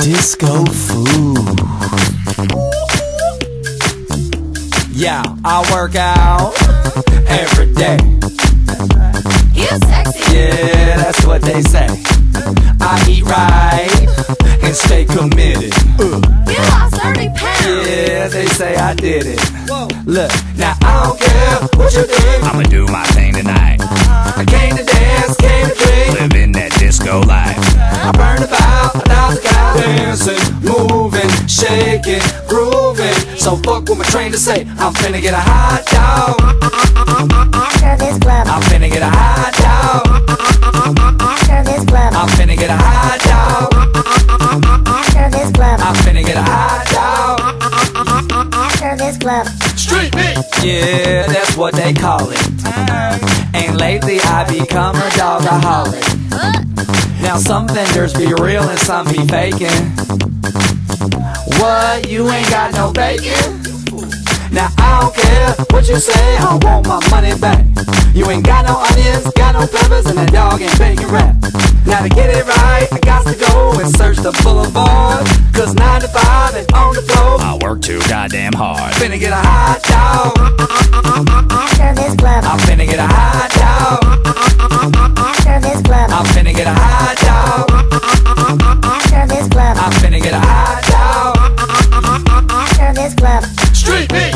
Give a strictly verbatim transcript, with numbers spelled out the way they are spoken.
Disco food. Yeah, I work out every day. You sexy. Yeah, that's what they say. I eat right and stay committed. Uh. You lost thirty pounds. Yeah, they say I did it. Whoa. Look, now I don't care what you think. I'ma do my thing tonight. I came to dance, came to drink, living that disco life. I burned about a thousand calories, dancing, moving, shaking, grooving. So fuck what my train to say. I'm finna get a hot dog after this club. I'm finna get a hot dog after this club. I'm finna get a hot dog after this club. I'm finna get a hot dog after this club. Street beat. Yeah, that's what they call it. And lately I become a dogaholic. Now some vendors be real and some be faking. What? You ain't got no bacon? Now I don't care what you say, I want my money back. You ain't got no onions, got no peppers, and that dog ain't bacon wrap. Now to get it right, I got to go and search the boulevard. Cause nine to five and on the floor, I work too goddamn hard. Finna get a hot dog after this club. I'm finna get a hot dog after this club. I'm finna get a hot dog after this club. I'm finna get a hot dog after this club. Street beat.